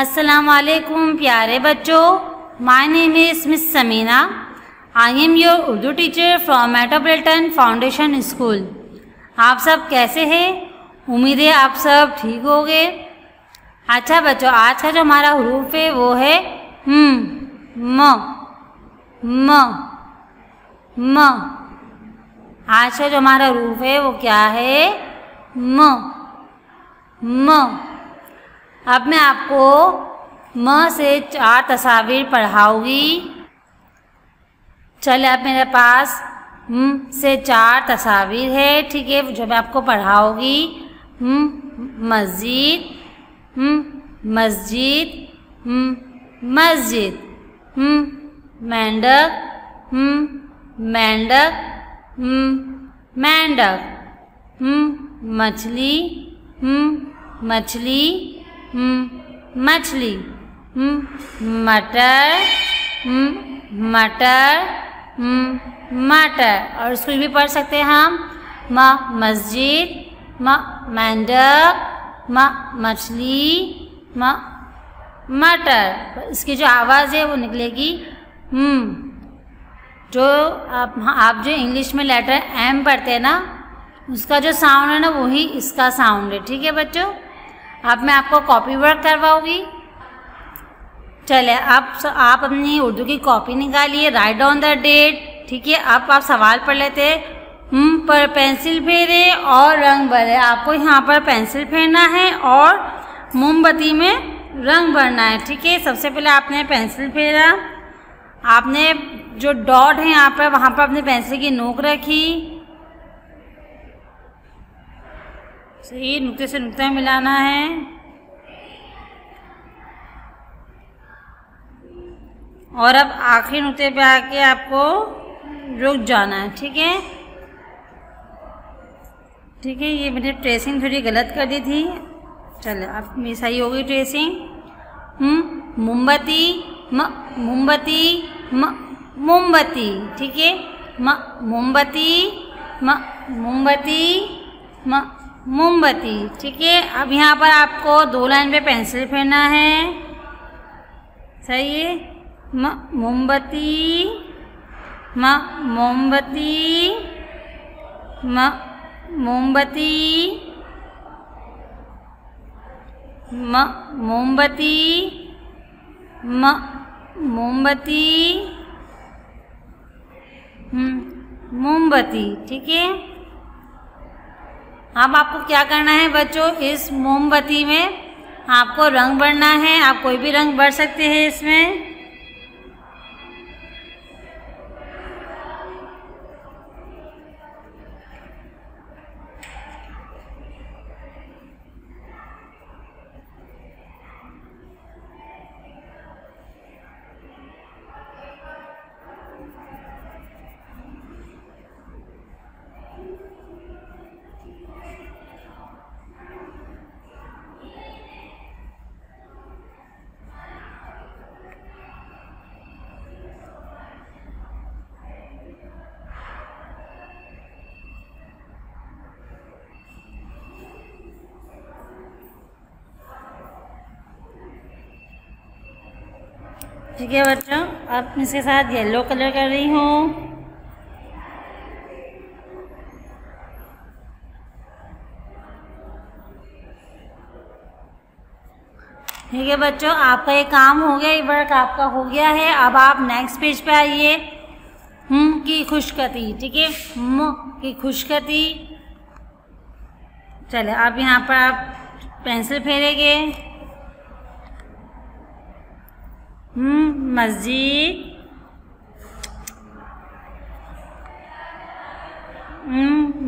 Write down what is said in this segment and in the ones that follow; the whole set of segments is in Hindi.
अस्सलाम वालेकुम प्यारे बच्चों, my name is Miss Samina. I am your Urdu teacher from Metropolitan Foundation School. आप सब कैसे हैं? उम्मीद है आप सब ठीक होंगे। अच्छा बच्चों, आज का जो हमारा हरूफ है वो है म, म, म। आज का जो हमारा हरूफ है वो क्या है? म, म। अब मैं आपको म से चार तस्वीर पढ़ाऊंगी। चले, अब मेरे पास म से चार तस्वीर है, ठीक है, जो मैं आपको पढ़ाऊंगी। मस्जिद, मस्जिद, मस्जिद। मेंढक, मेंढक, मेंढक। मछली, मछली, मछली। मटर, मटर, मटर। और इसको भी पढ़ सकते हैं हम, मस्जिद, मेंढक, मछली, मटर। इसकी जो आवाज़ है वो निकलेगी जो आप जो इंग्लिश में लेटर एम पढ़ते हैं ना, उसका जो साउंड है ना, वही इसका साउंड है। ठीक है बच्चों, अब मैं आपको कॉपी वर्क करवाऊंगी। चले, अब आप अपनी उर्दू की कॉपी निकालिए, राइट डाउन द डेट। ठीक है, अब आप सवाल पढ़ लेते हैं पर पेंसिल फेरे और रंग भरे। आपको यहाँ पर पेंसिल फेरना है और मोमबत्ती में रंग भरना है। ठीक है, सबसे पहले आपने पेंसिल फेरा, आपने जो डॉट है यहाँ पर, वहाँ पर अपने पेंसिल की नोक रखी, सही नुक्ते से नुक्ता मिलाना है। और अब आखिरी नुक्ते पे आके आपको रुक जाना है। ठीक है, ठीक है, ये मैंने ट्रेसिंग थोड़ी गलत कर दी थी। चलो, अब मेरी सही हो गई ट्रेसिंग। मोमबत्ती, मोमबत्ती, मोमबत्ती। ठीक है, मोमबत्ती, मोमबत्ती, मोमबत्ती। ठीक है, अब यहाँ पर आपको दो लाइन पे पेंसिल फेरना है, सही है। मोमबत्ती, मोमबत्ती, मोमबत्ती, मोमबत्ती, मोमबत्ती, मोमबत्ती। ठीक है, अब आपको क्या करना है बच्चों, इस मोमबत्ती में आपको रंग भरना है। आप कोई भी रंग भर सकते हैं इसमें। ठीक है बच्चों, अब इसके साथ येलो कलर कर रही हूँ। ठीक है बच्चों, आपका ये काम हो गया, ये वर्क आपका हो गया है। अब आप नेक्स्ट पेज पे आइए। की खुशकती, ठीक है, की खुशकती। चले, अब यहाँ पर आप पेंसिल फेरेंगे। मस्जिद,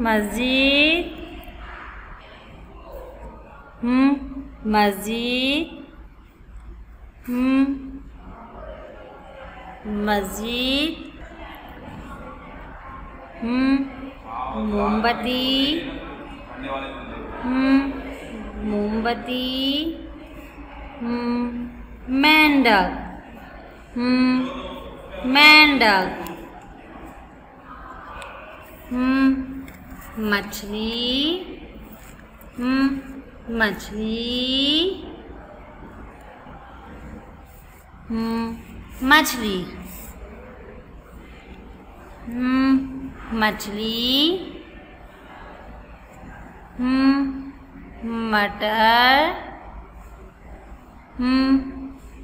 मस्जिद, मस्जिद, मस्जिद, मोमबत्ती, मोमबत्ती, मेंढक, मेंढक, मछली, मछली, मछली। मछली। मटर।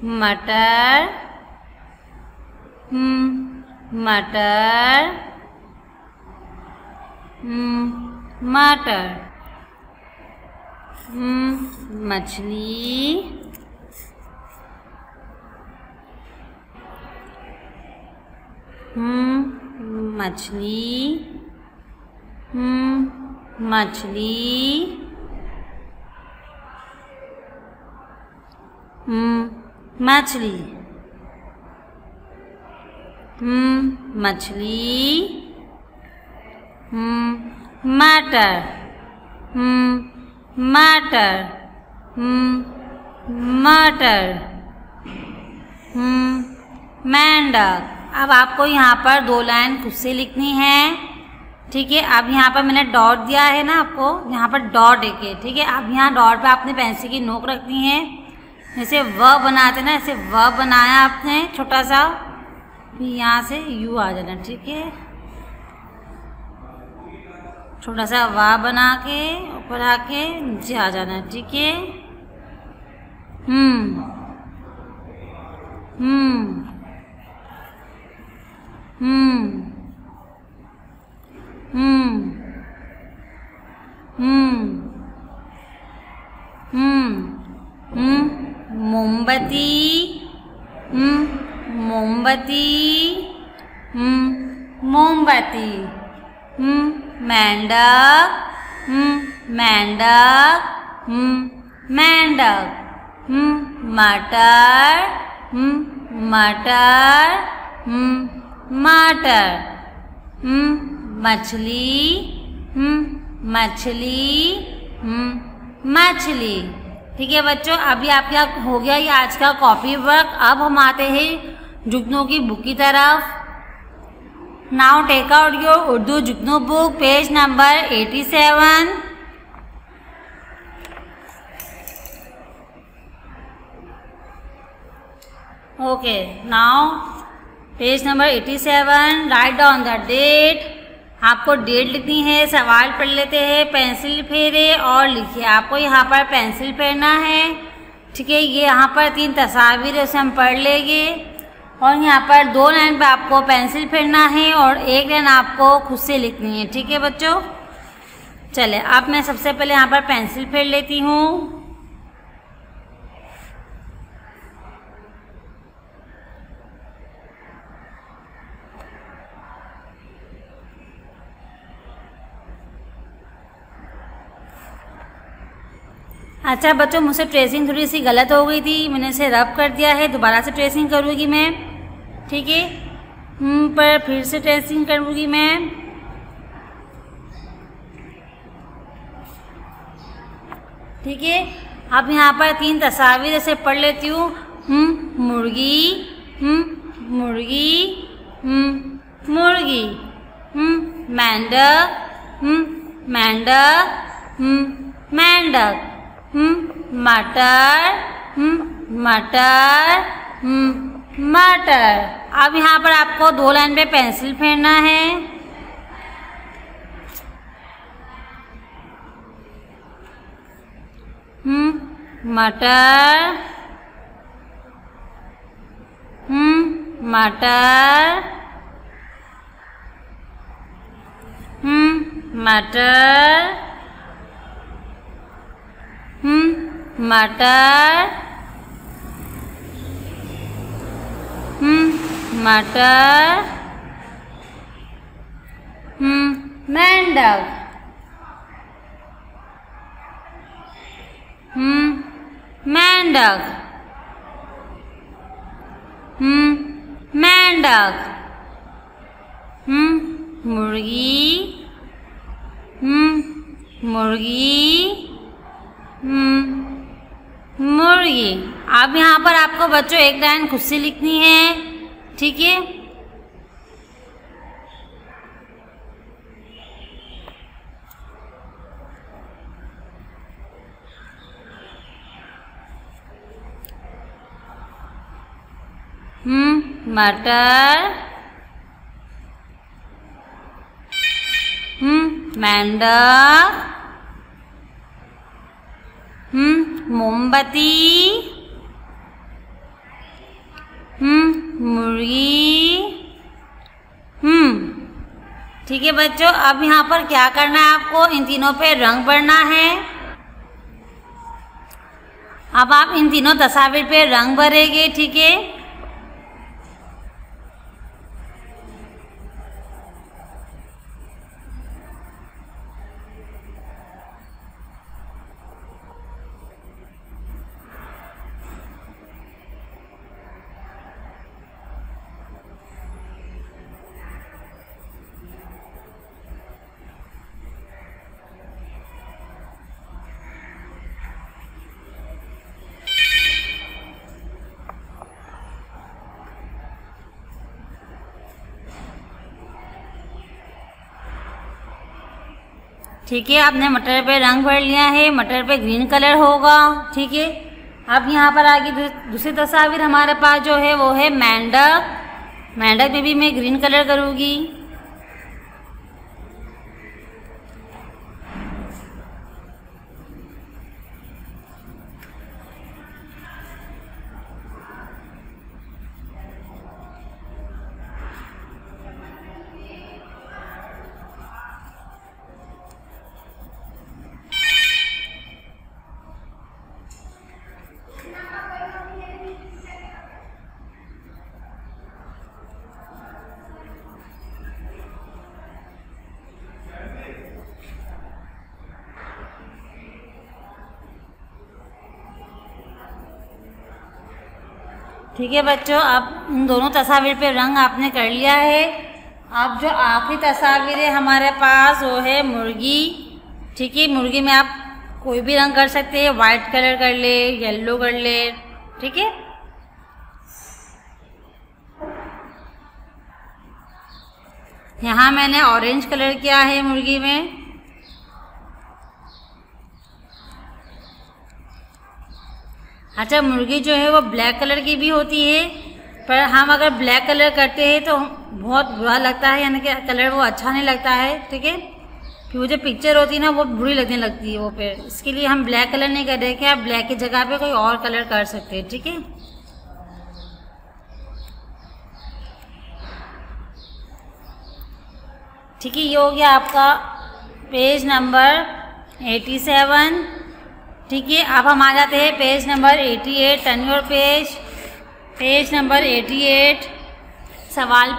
मटर। मटर। मटर। मछली। मछली। मछली। मछली। मछली। मटर। मटर। मटर। मेंढक। अब आपको यहाँ पर दो लाइन खुद से लिखनी है, ठीक है। अब यहाँ पर मैंने डॉट दिया है ना, आपको यहाँ पर डॉट एक है, ठीक है। अब यहाँ डॉट पे आपने पेंसिल की नोक रखनी है, जैसे व बनाते ना, ऐसे व बनाया आपने छोटा सा, यहाँ से यू आ जाना, ठीक है। छोटा सा व बना के ऊपर आके नीचे आ जाना, ठीक है। मोमबत्ती। मोमबत्ती। मोमबत्ती। मेंढक। मेंढक। मेंढक। मटर। मटर। मटर। मछली। मछली। मछली। ठीक है बच्चों, अभी आपके यहाँ हो गया ये आज का कॉपी वर्क। अब हम आते हैं जुगनू की बुक की तरफ। Now take out your Urdu Jugnu book, page number 87। Okay, now page number 87, write down the date. आपको डेट लिखनी है। सवाल पढ़ लेते हैं, पेंसिल फेरे और लिखिए। आपको यहाँ पर पेंसिल फेरना है, ठीक है। ये यहाँ पर 3 तस्वीर है, उसे हम पढ़ लेंगे। और यहाँ पर 2 लाइन पे आपको पेंसिल फेरना है और 1 लाइन आपको खुद से लिखनी है, ठीक है बच्चों। चले, अब मैं सबसे पहले यहाँ पर पेंसिल फेर लेती हूँ। अच्छा बच्चों, मुझसे ट्रेसिंग थोड़ी सी गलत हो गई थी, मैंने इसे रब कर दिया है। दोबारा से ट्रेसिंग करूँगी मैं, ठीक है। पर फिर से ट्रेसिंग करूँगी मैं। ठीक है, अब यहाँ पर 3 तस्वीर ऐसे पढ़ लेती हूँ। मुर्गी। मुर्गी। मुर्गी। मेंढक। मेंढक। मेंढक। मटर। मटर। मटर। अब यहाँ पर आपको 2 लाइन पे पेंसिल फेरना है। मटर। मटर। मटर। मटर। मटर। मेंढक। मेंढक। मेंढक। मुर्गी। मुर्गी। मुर्गी। अब यहाँ पर आपको बच्चों 1 लाइन खुद से लिखनी है, ठीक है। मटर, मेंढक, मोमबत्ती, मुर्गी। ठीक है बच्चों, अब यहाँ पर क्या करना है, आपको इन तीनों पे रंग भरना है। अब आप इन तीनों तस्वीर पे रंग भरेंगे। ठीक है, ठीक है, आपने मटर पे रंग भर लिया है, मटर पे ग्रीन कलर होगा। ठीक है, अब यहाँ पर आगे दूसरी तस्वीर हमारे पास जो है वो है मेंढक। मेंढक पे भी मैं ग्रीन कलर करूँगी। ठीक है बच्चों, अब इन दोनों तस्वीर पे रंग आपने कर लिया है। अब जो आखिरी तस्वीर है हमारे पास वो है मुर्गी। ठीक है, मुर्गी में आप कोई भी रंग कर सकते हैं, वाइट कलर कर ले, येलो कर ले। ठीक है, यहाँ मैंने ऑरेंज कलर किया है मुर्गी में। अच्छा, मुर्गी जो है वो ब्लैक कलर की भी होती है, पर हम अगर ब्लैक कलर करते हैं तो बहुत बुरा लगता है, यानी कि कलर वो अच्छा नहीं लगता है। ठीक है, कि वो जो पिक्चर होती है ना वो बुरी लगने लगती है वो पे, इसके लिए हम ब्लैक कलर नहीं कर रहे कि आप ब्लैक की जगह पे कोई और कलर कर सकते हैं। ठीक है, ठीक है, ये हो गया आपका पेज नंबर 87। ठीक है, अब हम आ जाते हैं page number 88, turn your page. Page number 88, सवाल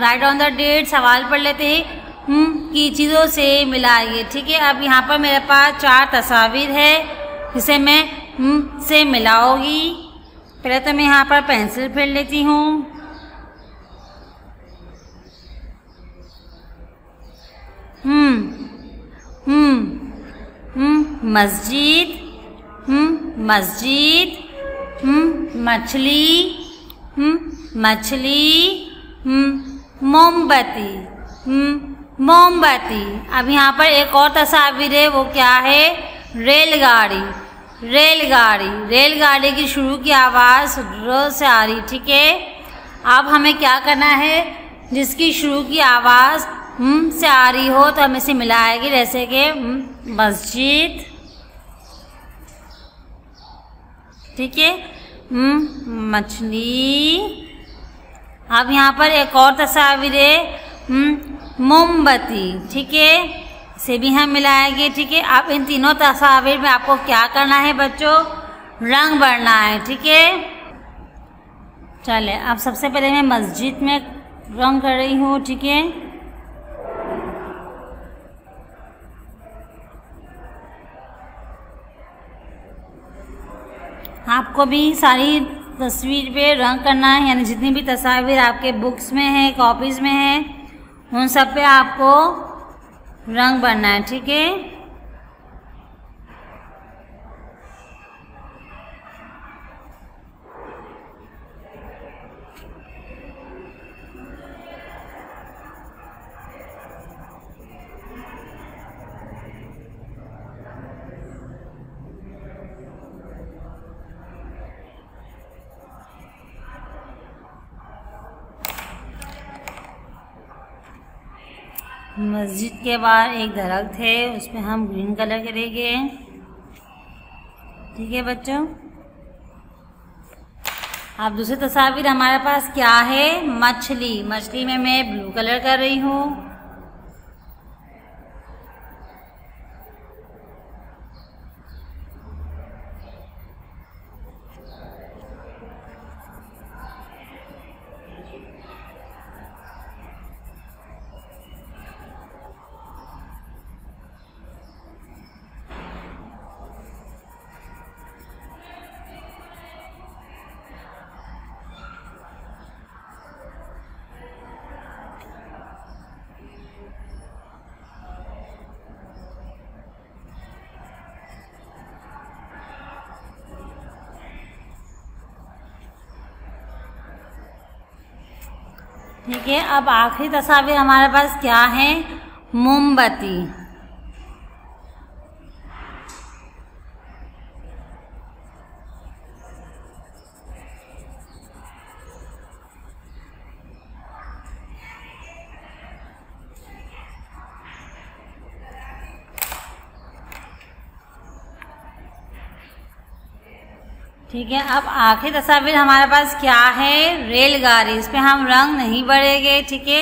राइट ऑन द डेट। सवाल पढ़ लेते हैं कि चीज़ों से मिलाइए। ठीक है, अब यहाँ पर मेरे पास 4 तस्वीर है जिसे मैं से मिलाऊंगी। पहले तो मैं यहाँ पर पेंसिल फेर लेती हूँ। मस्जिद, मस्जिद, मछली, मछली, मोमबत्ती, मोमबत्ती। अब यहाँ पर एक और तस्वीर है, वो क्या है, रेलगाड़ी। रेलगाड़ी, रेलगाड़ी की शुरू की आवाज़ र से आ रही। ठीक है, अब हमें क्या करना है, जिसकी शुरू की आवाज़ से आ रही हो तो हम इसे मिलाएंगे, जैसे कि मस्जिद। ठीक है, मछली। अब यहाँ पर एक और तस्वीर है, मोमबत्ती। ठीक है, इसे भी हम मिलाएंगे। ठीक है, अब इन तीनों तस्वीर में आपको क्या करना है बच्चों, रंग भरना है। ठीक है, चले अब सबसे पहले मैं मस्जिद में रंग कर रही हूँ। ठीक है, आपको भी सारी तस्वीर पे रंग करना है, यानी जितनी भी तस्वीर आपके बुक्स में है, कॉपीज़ में है, उन सब पे आपको रंग भरना है। ठीक है, मस्जिद के बाहर एक दरख्त है, उसमें हम ग्रीन कलर करेंगे। ठीक है बच्चों, आप दूसरी तस्वीर हमारे पास क्या है, मछली। मछली में मैं ब्लू कलर कर रही हूँ। ठीक है, अब आखिरी तस्वीर हमारे पास क्या है, मोमबत्ती। ठीक है, अब आखिरी तस्वीर हमारे पास क्या है, रेलगाड़ी। इस पर हम रंग नहीं भरेंगे। ठीक है,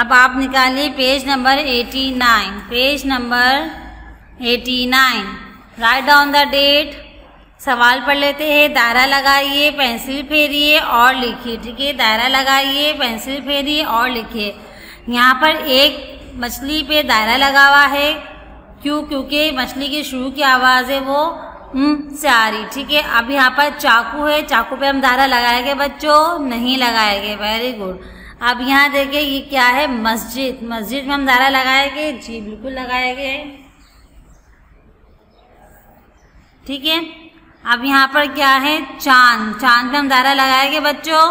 अब आप निकालिए page number 89। Page number 89। Write down the date. सवाल पढ़ लेते हैं। दायरा लगाइए, पेंसिल फेरिए और लिखिए। ठीक है, दायरा लगाइए, पेंसिल फेरिए और लिखिए। यहाँ पर एक मछली पे दायरा लगा हुआ है, क्यों? क्योंकि मछली के शुरू की आवाज़ है वो से आ रही। ठीक है, अब यहाँ पर चाकू है, चाकू पे हम दायरा लगाएंगे बच्चों, नहीं लगाएंगे। Very good. अब यहाँ देखिए ये क्या है, मस्जिद। मस्जिद में हम दायरा लगाएंगे जी, बिल्कुल लगाएंगे। ठीक है, अब यहाँ पर क्या है, चांद। चांद पे हम दायरा लगाएंगे बच्चों,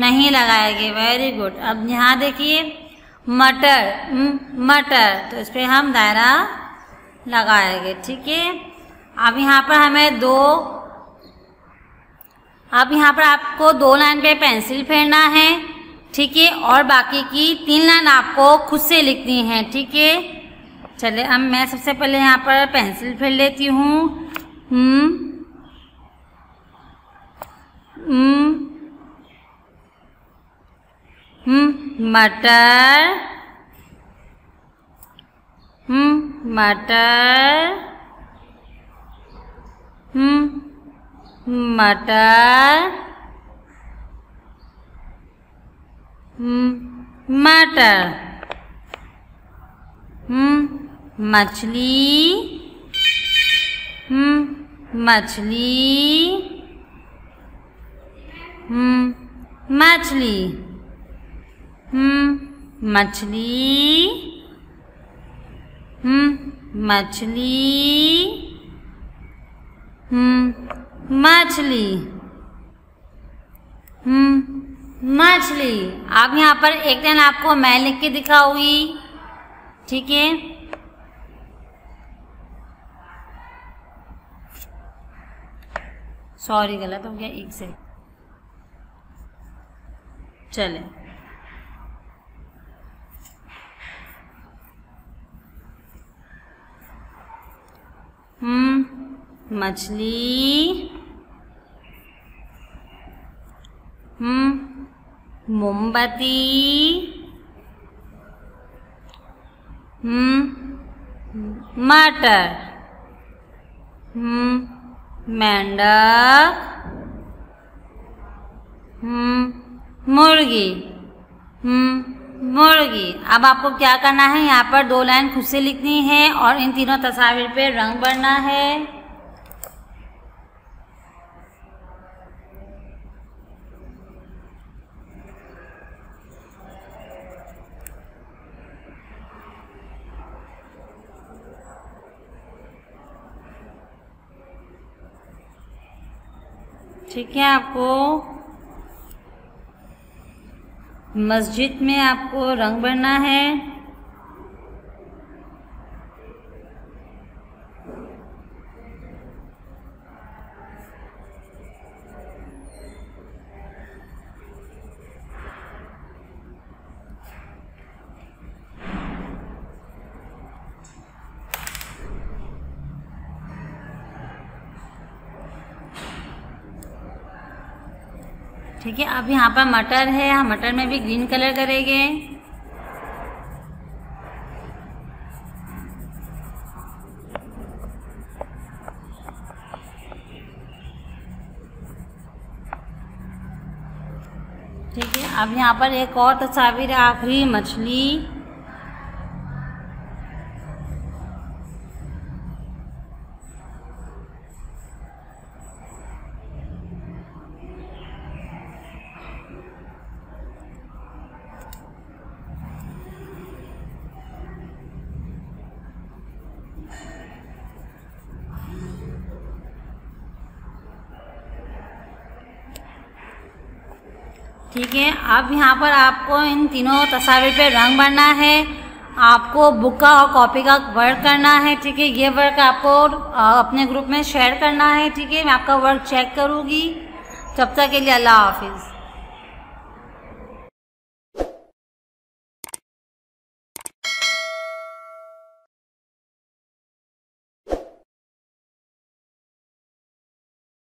नहीं लगाएंगे। Very good. अब यहाँ देखिए मटर, मटर, तो इस पर हम दायरा लगाएंगे। ठीक है, अब यहाँ पर हमें दो, अब यहाँ पर आपको 2 लाइन पे पेंसिल फेरना है। ठीक है, और बाकी की 3 लाइन आपको खुद से लिखनी है। ठीक है, चले अब मैं सबसे पहले यहाँ पर पेंसिल फेर लेती हूँ। मटर, मटर, मटर, मटर, मछली, मछली, मछली, मछली, मछली, मछली, मछली। अब यहाँ पर एक लाइन आपको मैं लिख के दिखाऊंगी। ठीक है, सॉरी गलत हो गया, एक से चले। मछली, मोमबत्ती, मटर, मेंढक, मुर्गी, मुर्गी। अब आपको क्या करना है, यहाँ पर 2 लाइन खुद से लिखनी है और इन तीनों तस्वीर पे रंग भरना है। ठीक है, आपको मस्जिद में आपको रंग भरना है। ठीक है। अब यहाँ पर मटर है, मटर में भी ग्रीन कलर करेंगे। ठीक है। अब यहाँ पर एक और तस्वीर है, आखिरी मछली। ठीक है। अब यहाँ पर आपको इन तीनों तस्वीर पे रंग भरना है। आपको बुक का और कॉपी का वर्क करना है। ठीक है, ये वर्क आपको अपने ग्रुप में शेयर करना है। ठीक है, मैं आपका वर्क चेक करूँगी। तब तक के लिए अल्लाह हाफिज़।